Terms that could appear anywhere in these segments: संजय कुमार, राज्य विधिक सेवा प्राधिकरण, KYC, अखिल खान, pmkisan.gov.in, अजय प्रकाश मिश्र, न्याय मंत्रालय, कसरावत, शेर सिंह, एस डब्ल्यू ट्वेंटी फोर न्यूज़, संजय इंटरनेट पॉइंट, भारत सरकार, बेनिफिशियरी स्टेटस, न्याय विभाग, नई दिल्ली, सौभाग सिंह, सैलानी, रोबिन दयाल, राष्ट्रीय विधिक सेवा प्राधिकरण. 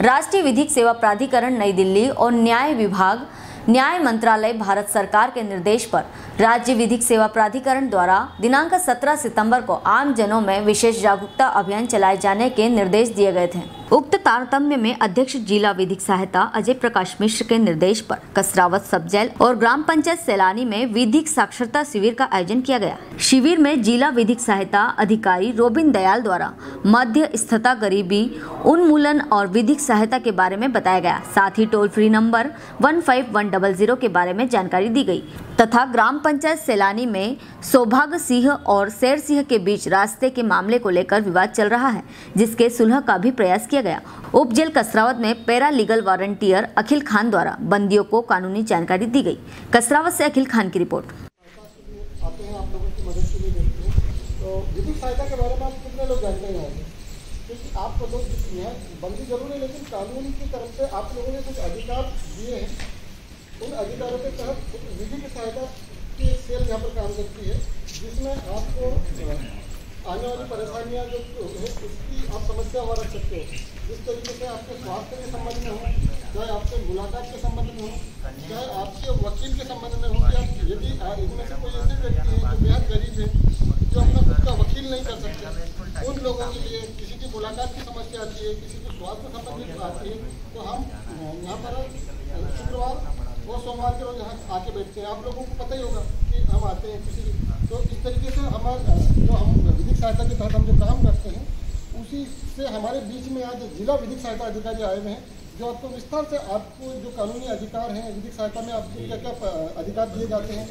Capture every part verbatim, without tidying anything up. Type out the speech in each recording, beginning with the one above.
राष्ट्रीय विधिक सेवा प्राधिकरण नई दिल्ली और न्याय विभाग न्याय मंत्रालय भारत सरकार के निर्देश पर राज्य विधिक सेवा प्राधिकरण द्वारा दिनांक सत्रह सितंबर को आम जनों में विशेष जागरूकता अभियान चलाए जाने के निर्देश दिए गए थे। उक्त तारतम्य में अध्यक्ष जिला विधिक सहायता अजय प्रकाश मिश्र के निर्देश पर कसरावत सब जेल और ग्राम पंचायत सैलानी में विधिक साक्षरता शिविर का आयोजन किया गया। शिविर में जिला विधिक सहायता अधिकारी रोबिन दयाल द्वारा मध्यस्थता, गरीबी उन्मूलन और विधिक सहायता के बारे में बताया गया। साथ ही toll free number one five one double zero के बारे में जानकारी दी गयी तथा ग्राम पंचायत सैलानी में सौभाग सिंह और शेर सिंह के बीच रास्ते के मामले को लेकर विवाद चल रहा है, जिसके सुलह का भी प्रयास किया गया। उपजेल कसरावत में para legal volunteer अखिल खान द्वारा बंदियों को कानूनी जानकारी दी गई। कसरावत से अखिल खान की रिपोर्ट। उन अधिकारों के तहत विधिक सहायता की सेल यहाँ पर काम करती है, जिसमें आपको आने वाली परेशानियाँ जो है उसकी आप समस्या वहाँ रख सकते हो। जिस तरीके से आपके स्वास्थ्य के संबंध में हो, चाहे आपके मुलाकात के संबंध में हो, चाहे आपके वकील के संबंध में हो, कि आप यदि इनमें से कोई ऐसे व्यक्ति है जो बेहद गरीब है, जो अपना खुद का वकील नहीं कर सकते, उन लोगों के लिए किसी की मुलाकात की समस्या आती है, किसी की स्वास्थ्य संबंधित आती है, तो हम यहाँ पर शुक्रवार और सोमवार के रोज यहाँ आके बैठते हैं। आप लोगों को पता ही होगा कि हम आते हैं किसी तो इस तरीके से हमारे जो हम विधिक सहायता के तहत हम जो काम करते हैं उसी से हमारे बीच में आज जिला विधिक सहायता अधिकारी आए हुए हैं, जो आपको विस्तार से आपको जो कानूनी अधिकार हैं विधिक सहायता में आपको क्या क्या अधिकार दिए जाते हैं।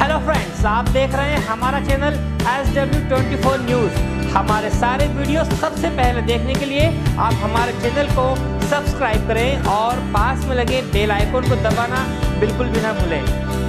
हेलो फ्रेंड्स, आप देख रहे हैं हमारा channel एस डब्ल्यू ट्वेंटी फोर न्यूज़। हमारे सारे वीडियो सबसे पहले देखने के लिए आप हमारे चैनल को सब्सक्राइब करें और पास में लगे बेल आइकन को दबाना बिल्कुल भी ना भूलें।